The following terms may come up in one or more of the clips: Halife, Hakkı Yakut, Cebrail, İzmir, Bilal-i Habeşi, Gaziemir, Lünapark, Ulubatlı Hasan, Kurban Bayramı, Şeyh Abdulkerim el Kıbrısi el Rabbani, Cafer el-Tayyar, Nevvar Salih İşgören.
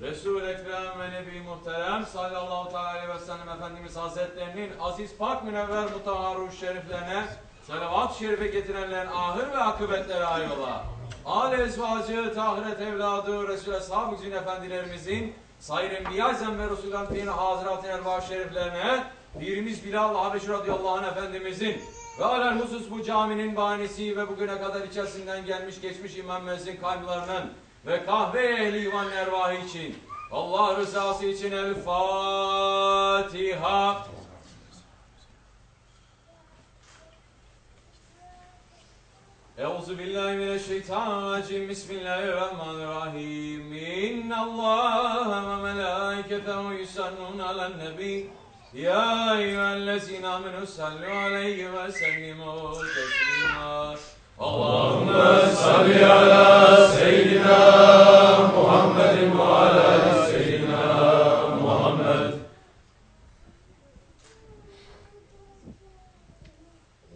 Resul-i Ekrem ve Nebi Muhterem sallallahu aleyhi ve sellem Efendimiz Hazretlerinin aziz pak münevver mutahharu şeriflerine salavat-ı şerife getirenlerin ahır ve akıbetleri ayola. Âl-i ezvacı, tahiret evladı, Resul-i Eshab-ı Güzin Efendilerimizin Sayın Enbiya-i Zember Resul'den Fîn-i Hazirat-ı Ervah-ı Şeriflerine Pirimiz Bilal-i Habeşi radıyallahu anh Efendimizin ve alel husus bu caminin banisi ve bugüne kadar içerisinden gelmiş geçmiş İmam Müezzin kayblarının ve kahve ehli İvan Ervahı için Allah rızası için El Fatiha. Euzubillahimineşşeytanirracim. Bismillahirrahmanirrahim. İnnallâhe ve melâiketehu yusallûne alennebi. Ya eyyühellezîne âmenû sallû aleyhi ve sellimû teslîmâ. Allahümme salli ala seyyidina Muhammedin ve ala seyyidina Muhammed.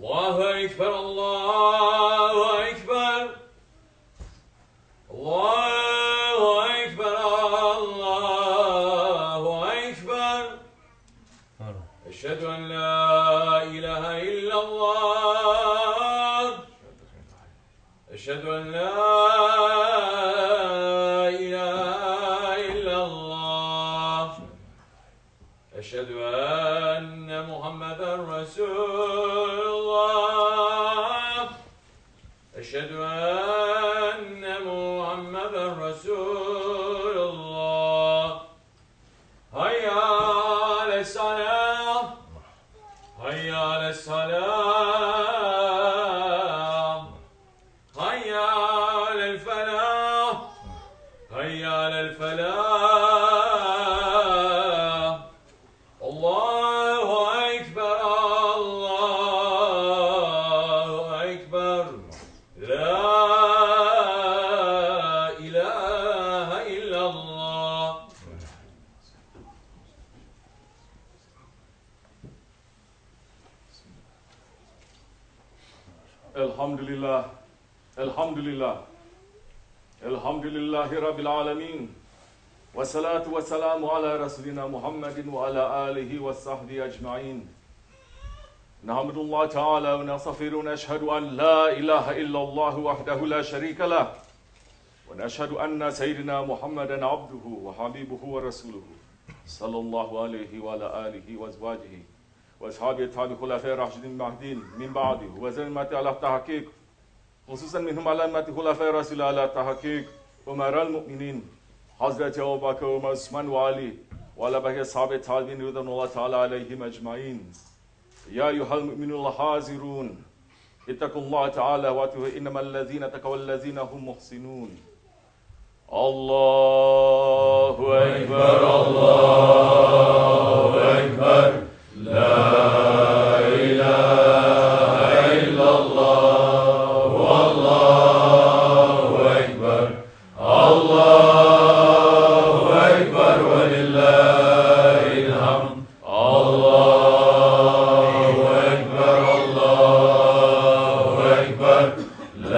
Allahu ekber, Allahu ekber. Allahu ekber, Allahu ekber. Eşhedü en la ilahe illallah. Eşhedü en la ilahe illallah. Eşhedü enne Muhammeden Resulullah. Eşhedü enne Muhammeden Resulullah. Hayya aleyhisselam. Hayya aleyhisselam. Hayya aleyhisselam. Hayya aleyhisselam. Elhamdülillah, elhamdülillah, elhamdülillahi rabbil alemin. Ve salatu ve selamu ala Resulina Muhammedin ve ala alihi ve sahbihi ecma'in. Nehmdullah Teala ve nesafirun, eşhedü en la ilahe illallah vahdehu la şerike lah. Ve neşhedü enne seyyidina Muhammeden abduhu ve habibuhu ve resuluhu. Sallallahu aleyhi ve ala alihi ve zvacihi. Ve ashabi tabi hulefâ-i raşidîn mahdîn min ba'dih ve zelmeti ala tahkik hususen minhum alameti hulefâ-i rasûl ala tahkik umara'l mu'minin Hazreti Ebubekir, Ömer, Osman ve Ali ve ala baki ashabi tabiîn radiyallahu teâlâ aleyhim ecmaîn. Ya eyyuhel mu'minûne hâzirûn ittakullâhe teâlâ ve atiûhu innemellezîne tekavellezîne hum muhsinûn. Allahu ekber, Allahu ekber. La ilahe illallah, Allahu ekber, Allahu ekber ve lillahil hamd. Allahu ekber, Allahu ekber. La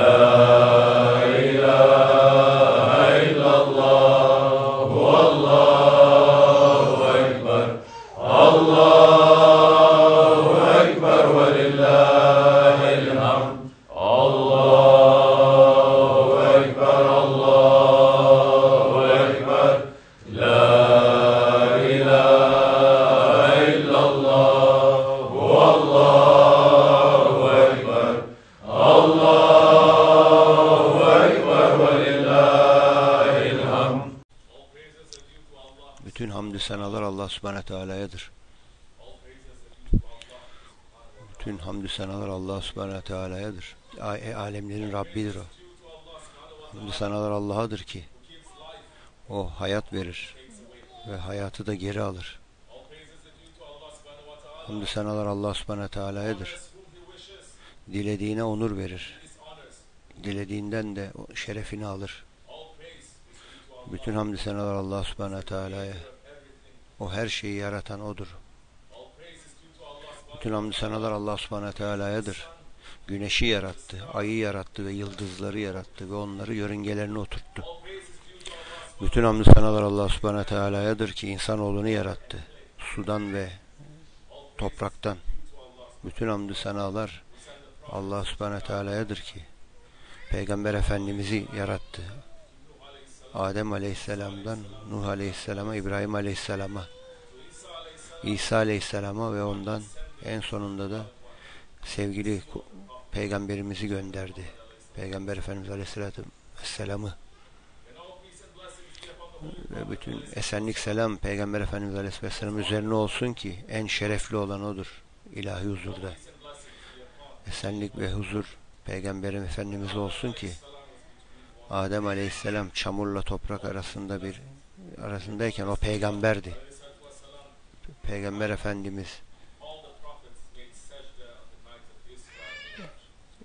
ilahe illallah, Allahu ekber, Allah. Bütün hamdü senalar Allah Subhanahu Teala'yadır. Bütün hamdü senalar Allah Subhanahu Teala'yadır. Alemlerin Rabbidir o. Hamdü senalar Allah'adır ki o hayat verir ve hayatı da geri alır. Hamdü senalar Allah Subhanahu Teala'yadır. Dilediğine onur verir. Dilediğinden de şerefini alır. Bütün hamdü senalar Allah Subhanahu Teala'ya. O her şeyi yaratan odur. Bütün hamdü senalar Allah Subhanahu Teala'yadır. Güneşi yarattı, ayı yarattı ve yıldızları yarattı ve onları yörüngelerine oturttu. Bütün hamdü senalar Allah Subhanahu Teala'yadır ki insanoğlunu yarattı. Sudan ve topraktan. Bütün hamdü senalar Allah Subhanahu Teala'yadır ki Peygamber Efendimiz'i yarattı. Adem Aleyhisselam'dan Nuh Aleyhisselam'a, İbrahim Aleyhisselam'a, İsa Aleyhisselam'a ve ondan en sonunda da sevgili Peygamberimizi gönderdi. Peygamber Efendimiz Aleyhisselatü Vesselam'ı ve bütün esenlik selam Peygamber Efendimiz Aleyhisselatü Vesselam üzerine olsun ki en şerefli olan odur ilahi huzurda. Esenlik ve huzur Peygamberim Efendimiz olsun ki Adem Aleyhisselam çamurla toprak arasındayken o peygamberdi. Peygamber Efendimiz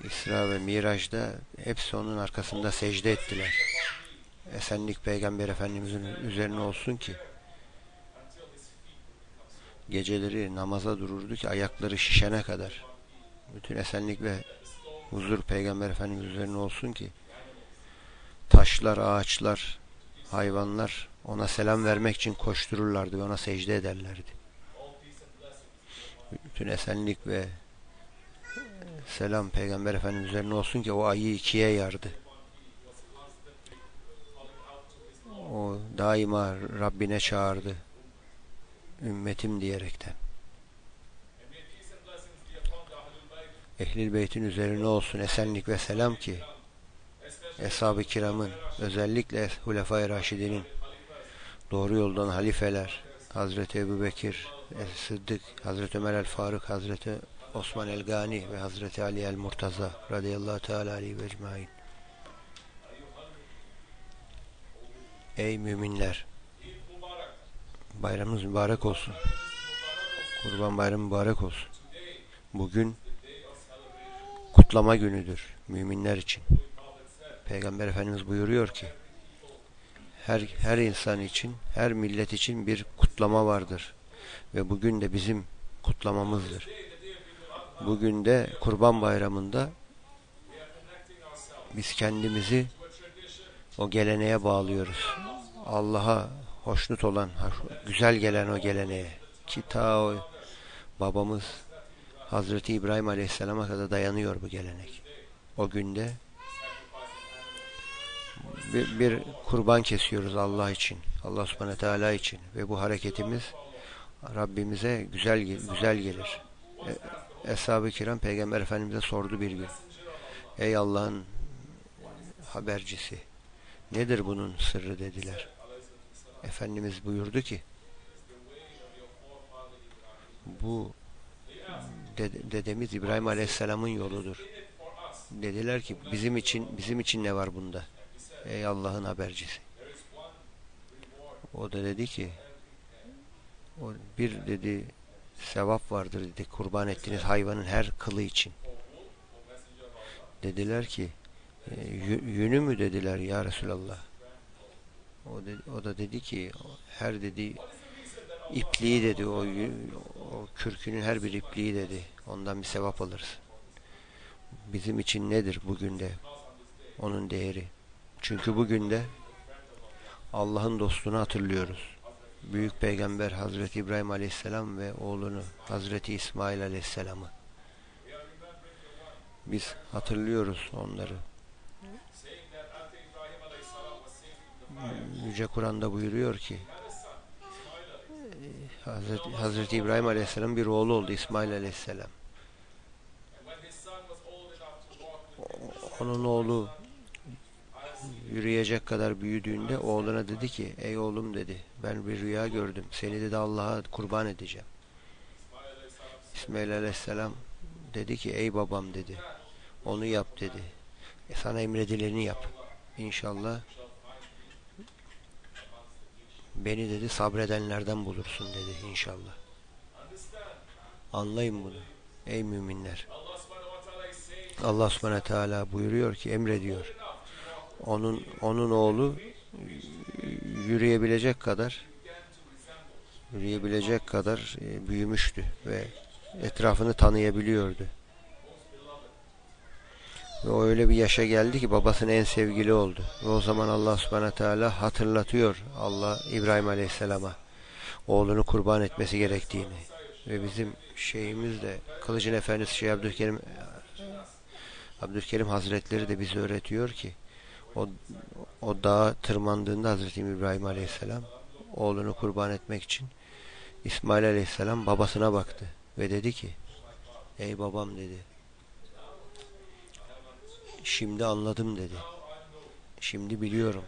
İsra ve Miraç'ta hepsi onun arkasında secde ettiler. Esenlik Peygamber Efendimiz'in üzerine olsun ki geceleri namaza dururdu ki ayakları şişene kadar. Bütün esenlik ve huzur Peygamber Efendimiz üzerine olsun ki taşlar, ağaçlar, hayvanlar ona selam vermek için koştururlardı ve ona secde ederlerdi. Bütün esenlik ve selam Peygamber Efendimiz üzerine olsun ki o ayı ikiye yardı. O daima Rabbine çağırdı. Ümmetim diyerekten. Ehl-i Beyt'in üzerine olsun esenlik ve selam ki Eshab-ı Kiram'ın, özellikle Hulefai Raşidin'in, doğru yoldan halifeler Hazreti Ebubekir Es-Sıddık, Hazreti Ömer el-Faruk, Hazreti Osman el-Gani ve Hazreti Ali el-Murtaza radıyallahu teala aleyhi ve ecmaîn. Ey müminler, bayramınız mübarek olsun. Kurban Bayramı mübarek olsun. Bugün kutlama günüdür müminler için. Peygamber Efendimiz buyuruyor ki her insan için, her millet için bir kutlama vardır ve bugün de bizim kutlamamızdır. Bugün de Kurban Bayramı'nda biz kendimizi o geleneğe bağlıyoruz. Allah'a hoşnut olan, güzel gelen o geleneğe ki ta o babamız Hazreti İbrahim Aleyhisselam'a kadar dayanıyor bu gelenek. O günde bir kurban kesiyoruz Allah için, Allah Subhanahu Teala için ve bu hareketimiz Rabbimize güzel gelir. Eshab-ı Kiram Peygamber Efendimiz'e sordu bir gün. Ey Allah'ın habercisi, nedir bunun sırrı dediler. Efendimiz buyurdu ki bu dedemiz İbrahim Aleyhisselam'ın yoludur. Dediler ki bizim için ne var bunda? Ey Allah'ın habercisi. O da dedi ki bir sevap vardır dedi kurban ettiğiniz hayvanın her kılı için. Dediler ki yünü mü dediler ya Resulallah. O da dedi ki her dedi ipliği dedi o kürkünün her bir ipliği dedi ondan bir sevap alırsın. Bizim için nedir bugün de onun değeri? Çünkü bugün de Allah'ın dostunu hatırlıyoruz. Büyük Peygamber Hazreti İbrahim Aleyhisselam ve oğlunu Hazreti İsmail Aleyhisselam'ı. Biz hatırlıyoruz onları. Yüce Kur'an'da buyuruyor ki Hazreti İbrahim Aleyhisselam bir oğlu oldu İsmail Aleyhisselam. Onun oğlu yürüyecek kadar büyüdüğünde oğluna dedi ki ey oğlum dedi ben bir rüya gördüm. Seni dedi Allah'a kurban edeceğim. İsmail Aleyhisselam dedi ki ey babam dedi onu yap dedi. Sana emredileni yap. İnşallah beni dedi sabredenlerden bulursun dedi inşallah. Anlayın bunu ey müminler. Allah Subhanahu Teala buyuruyor ki emrediyor. Onun oğlu yürüyebilecek kadar büyümüştü ve etrafını tanıyabiliyordu. Ve o öyle bir yaşa geldi ki babasının en sevgili oldu. Ve o zaman Allah subhanahu teala hatırlatıyor Allah İbrahim aleyhisselama oğlunu kurban etmesi gerektiğini. Ve bizim şeyimiz de Kılıcın Efendisi Şeyh Abdulkerim Hazretleri de bize öğretiyor ki o dağa tırmandığında Hazreti İbrahim aleyhisselam oğlunu kurban etmek için İsmail aleyhisselam babasına baktı ve dedi ki, ey babam dedi, şimdi anladım dedi, şimdi biliyorum,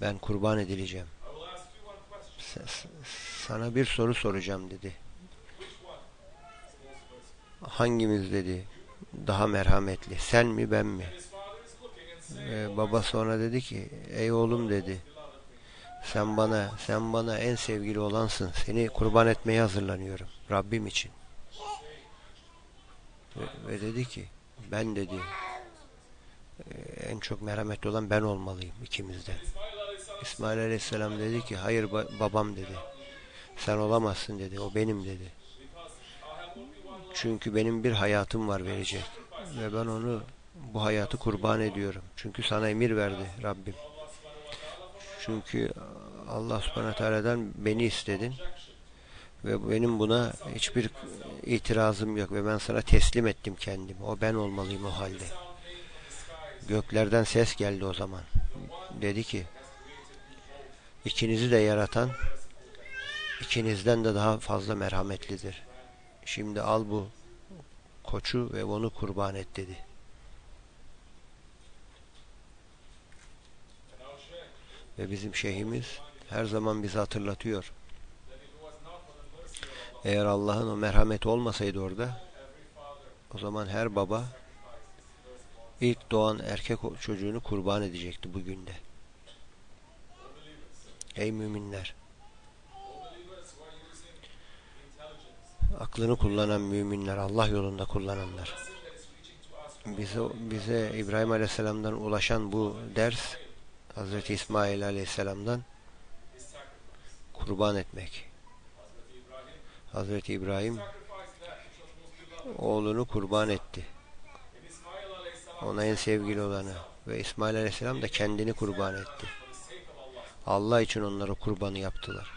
ben kurban edileceğim, sana bir soru soracağım dedi. Hangimiz dedi daha merhametli, sen mi ben mi? Babası ona dedi ki, ey oğlum dedi, sen bana en sevgili olansın, seni kurban etmeye hazırlanıyorum Rabbim için. Ve dedi ki, ben dedi en çok merhametli olan ben olmalıyım ikimizden. İsmail aleyhisselam dedi ki, hayır babam dedi, sen olamazsın dedi, o benim dedi, çünkü benim bir hayatım var verecek ve ben onu, bu hayatı kurban ediyorum, çünkü sana emir verdi Rabbim, çünkü Allah subhanahu teala'dan beni istedin ve benim buna hiçbir itirazım yok ve ben sana teslim ettim kendimi, o ben olmalıyım o halde. Göklerden ses geldi o zaman, dedi ki, İkinizi de yaratan ikinizden de daha fazla merhametlidir. Şimdi al bu koçu ve onu kurban et dedi. Ve bizim şeyhimiz her zaman bizi hatırlatıyor. Eğer Allah'ın o merhameti olmasaydı orada, o zaman her baba ilk doğan erkek çocuğunu kurban edecekti bugün de. Ey müminler, aklını kullanan müminler, Allah yolunda kullananlar, bize İbrahim Aleyhisselam'dan ulaşan bu ders, Hazreti İsmail Aleyhisselam'dan kurban etmek. Hazreti İbrahim oğlunu kurban etti, ona en sevgili olanı, ve İsmail Aleyhisselam da kendini kurban etti. Allah için onlara kurbanı yaptılar.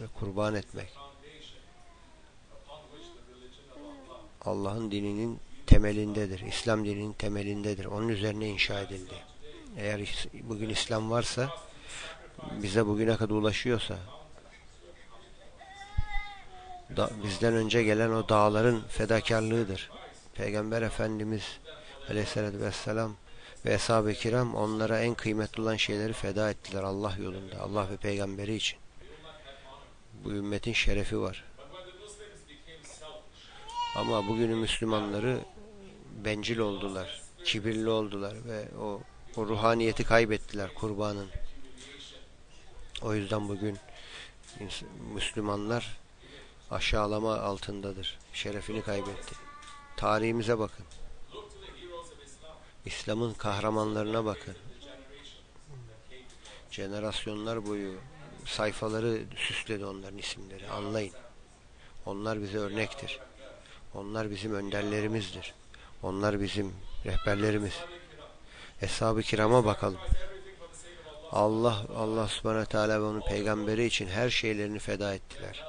Ve kurban etmek, Allah'ın dininin temelindedir. İslam dininin temelindedir. Onun üzerine inşa edildi. Eğer bugün İslam varsa, bize bugüne kadar ulaşıyorsa, bizden önce gelen o dağların fedakarlığıdır. Peygamber Efendimiz Aleyhisselatü Vesselam ve Eshab-ı Kiram onlara en kıymetli olan şeyleri feda ettiler Allah yolunda, Allah ve Peygamberi için. Bu ümmetin şerefi var. Ama bugünün Müslümanları bencil oldular, kibirli oldular ve o ruhaniyeti kaybettiler kurbanın. O yüzden bugün Müslümanlar aşağılama altındadır, şerefini kaybetti. Tarihimize bakın. İslam'ın kahramanlarına bakın. Jenerasyonlar boyu sayfaları süsledi onların isimleri. Anlayın. Onlar bize örnektir. Onlar bizim önderlerimizdir. Onlar bizim rehberlerimiz. Eshab-ı Kiram'a bakalım. Allah subhanahu teala ve onun peygamberi için her şeylerini feda ettiler.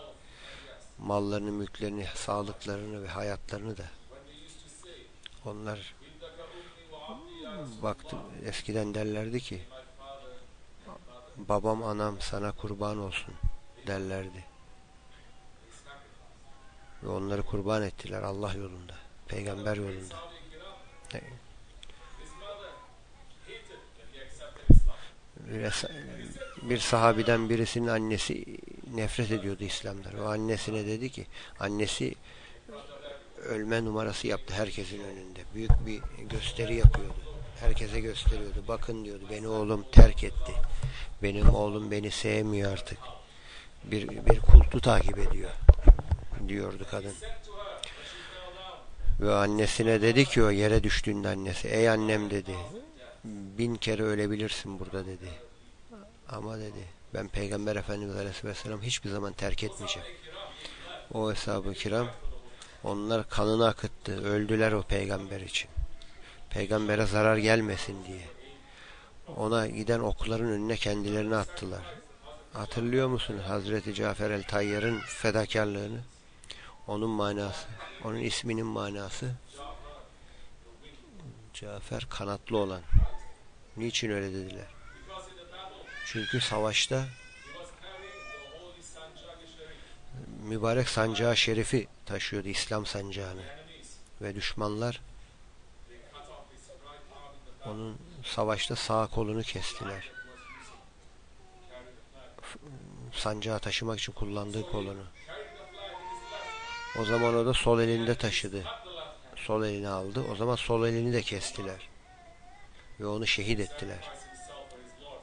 Mallarını, mülklerini, sağlıklarını ve hayatlarını da. Onlar baktım, eskiden derlerdi ki, babam anam sana kurban olsun derlerdi. Ve onları kurban ettiler Allah yolunda, peygamber yolunda. Bir sahabiden birisinin annesi nefret ediyordu İslam'dan. O annesine dedi ki, annesi ölme numarası yaptı herkesin önünde. Büyük bir gösteri yapıyordu. Herkese gösteriyordu. Bakın diyordu, beni oğlum terk etti. Benim oğlum beni sevmiyor artık. Bir kultu takip ediyor, diyordu kadın. Ve annesine dedi ki, o yere düştüğünde annesi, ey annem dedi, 1000 kere ölebilirsin burada dedi. Ama dedi, ben Peygamber Efendimiz Aleyhisselam hiçbir zaman terk etmeyeceğim. O Eshab-ı Kiram Onlar kanını akıttı. Öldüler o peygamber için. Peygambere zarar gelmesin diye. Ona giden okların önüne kendilerini attılar. Hatırlıyor musun Hazreti Cafer el-Tayyar'ın fedakarlığını? Onun manası, onun isminin manası Cafer kanatlı olan. Niçin öyle dediler? Çünkü savaşta mübarek sancağı şerifi taşıyordu, İslam sancağını. Ve düşmanlar onun savaşta sağ kolunu kestiler. Sancağı taşımak için kullandığı kolunu. O zaman o da sol elinde taşıdı. Sol elini aldı. O zaman sol elini de kestiler. Ve onu şehit ettiler.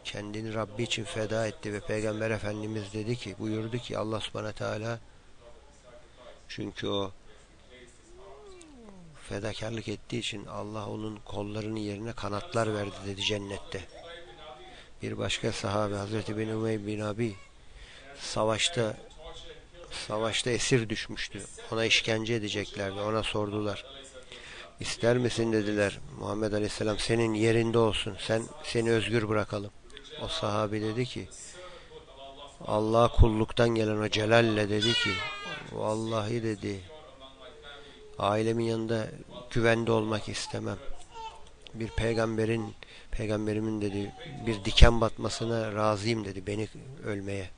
Kendini Rabbi için feda etti ve Peygamber Efendimiz dedi ki, buyurdu ki Allah subhanahu teala, çünkü o fedakarlık ettiği için Allah onun kollarının yerine kanatlar verdi dedi cennette. Bir başka sahabe Hazreti bin Ümeym bin Abi savaşta esir düşmüştü. Ona işkence edeceklerdi. Ona sordular. İster misin dediler. Muhammed Aleyhisselam senin yerinde olsun. Seni özgür bırakalım. O sahabi dedi ki Allah'a kulluktan gelen o celalle dedi ki vallahi dedi ailemin yanında güvende olmak istemem. Bir peygamberimin dedi bir diken batmasına razıyım dedi beni ölmeye.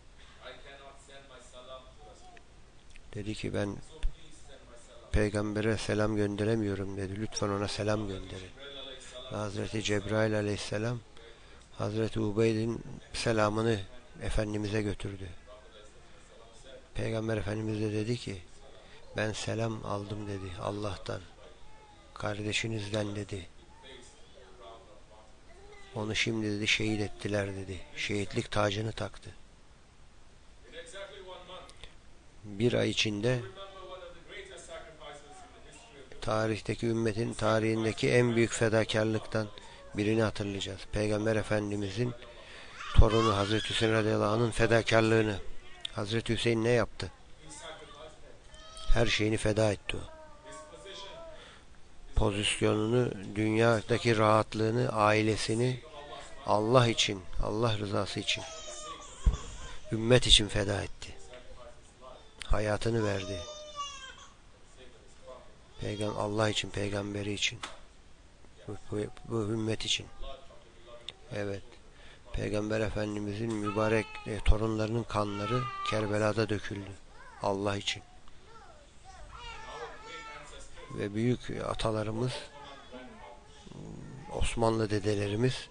Dedi ki ben peygambere selam gönderemiyorum dedi. Lütfen ona selam gönderin. Hazreti Cebrail aleyhisselam Hazreti Ubeyd'in selamını Efendimiz'e götürdü. Peygamber Efendimiz de dedi ki ben selam aldım dedi Allah'tan. Kardeşinizden dedi. Onu şimdi dedi şehit ettiler dedi. Şehitlik tacını taktı. Bir ay içinde tarihteki ümmetin tarihindeki en büyük fedakarlıktan birini hatırlayacağız. Peygamber Efendimizin torunu Hazreti Hüseyin radıyallahu anh'ın fedakarlığını. Hazreti Hüseyin ne yaptı? Her şeyini feda etti o. Pozisyonunu, dünyadaki rahatlığını, ailesini Allah için, Allah rızası için, ümmet için feda etti. Hayatını verdi. Allah için, peygamberi için. Bu ümmet için. Evet. Peygamber Efendimizin mübarek torunlarının kanları Kerbela'da döküldü. Allah için. Ve büyük atalarımız, Osmanlı dedelerimiz,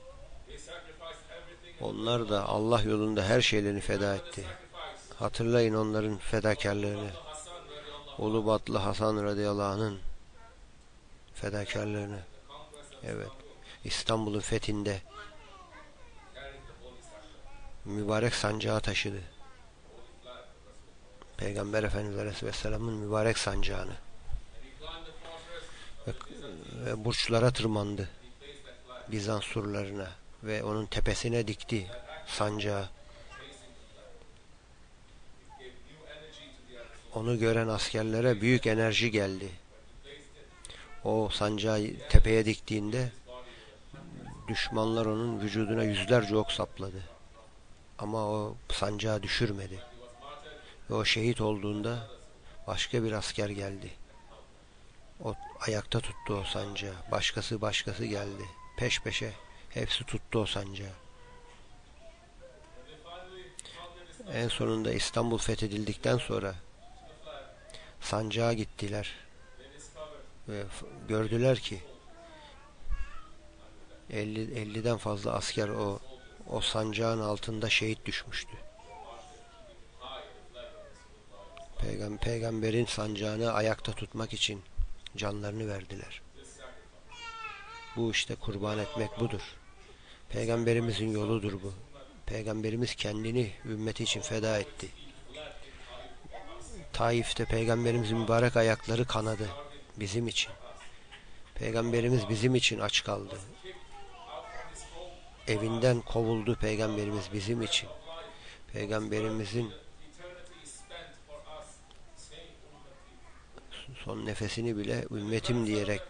onlar da Allah yolunda her şeylerini feda etti. Hatırlayın onların fedakarlığını. Ulubatlı Hasan radıyallahu anh'ın fedakarlığını. Evet. İstanbul'un fethinde mübarek sancağı taşıdı. Peygamber Efendimiz Aleyhisselam'ın mübarek sancağını. Ve burçlara tırmandı. Bizans surlarına. Ve onun tepesine dikti sancağı. Onu gören askerlere büyük enerji geldi. O sancağı tepeye diktiğinde düşmanlar onun vücuduna yüzlerce ok sapladı. Ama o sancağı düşürmedi. Ve o şehit olduğunda başka bir asker geldi. O ayakta tuttu o sancağı. Başkası geldi. Peş peşe hepsi tuttu o sancağı. En sonunda İstanbul fethedildikten sonra sancağa gittiler ve gördüler ki 50'den fazla asker o sancağın altında şehit düşmüştü. Peygamberin sancağını ayakta tutmak için canlarını verdiler. Bu işte kurban etmek budur. Peygamberimizin yoludur bu. Peygamberimiz kendini ümmeti için feda etti. Taif'te Peygamberimizin mübarek ayakları kanadı bizim için. Peygamberimiz bizim için aç kaldı. Evinden kovuldu Peygamberimiz bizim için. Peygamberimizin son nefesini bile ümmetim diyerek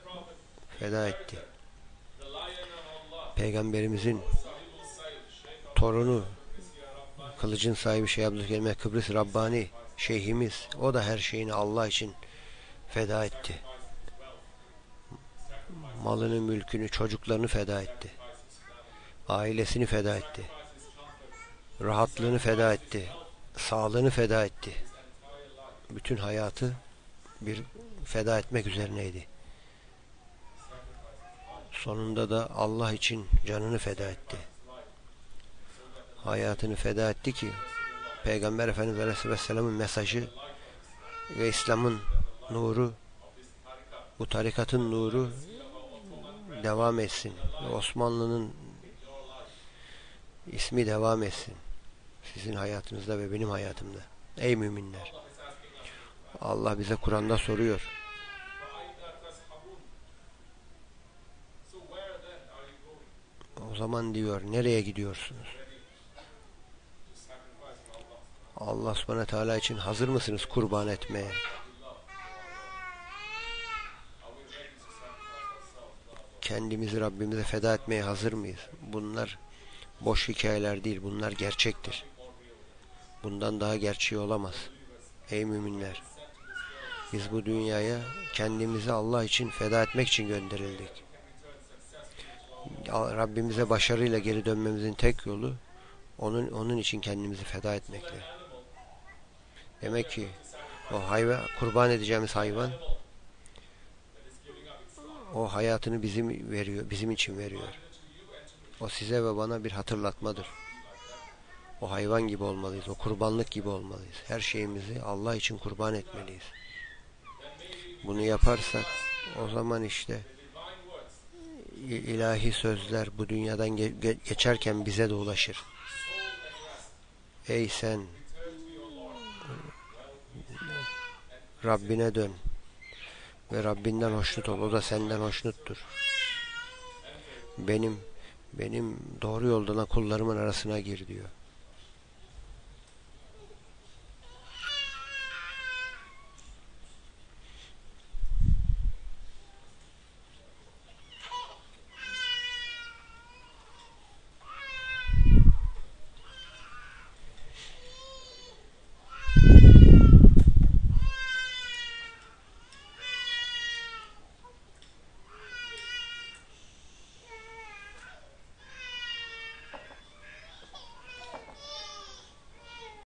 feda etti. Peygamberimizin torunu, kılıcın sahibi Şeyh Abdulkerim el Kıbrısi el Rabbani şeyhimiz, o da her şeyini Allah için feda etti. Malını, mülkünü, çocuklarını feda etti. Ailesini feda etti. Rahatlığını feda etti. Sağlığını feda etti. Bütün hayatı bir feda etmek üzerineydi. Sonunda da Allah için canını feda etti. Hayatını feda etti ki Peygamber Efendimiz Aleyhisselam'ın mesajı ve İslam'ın nuru, bu tarikatın nuru devam etsin. Osmanlı'nın ismi devam etsin. Sizin hayatınızda ve benim hayatımda. Ey müminler! Allah bize Kur'an'da soruyor. O zaman diyor, nereye gidiyorsunuz? Allah subhanahu teala için hazır mısınız kurban etmeye? Kendimizi Rabbimize feda etmeye hazır mıyız? Bunlar boş hikayeler değil, bunlar gerçektir. Bundan daha gerçeği olamaz. Ey müminler! Biz bu dünyaya kendimizi Allah için feda etmek için gönderildik. Rabbimize başarıyla geri dönmemizin tek yolu onun için kendimizi feda etmekle. Demek ki o hayvan, kurban edeceğimiz hayvan, o hayatını bizim için veriyor. O size ve bana bir hatırlatmadır. O hayvan gibi olmalıyız, o kurbanlık gibi olmalıyız. Her şeyimizi Allah için kurban etmeliyiz. Bunu yaparsak o zaman işte ilahi sözler bu dünyadan geçerken bize de ulaşır. Ey sen, Rabbine dön ve Rabbinden hoşnut ol, o da senden hoşnuttur. Benim doğru yoldan kullarımın arasına gir diyor.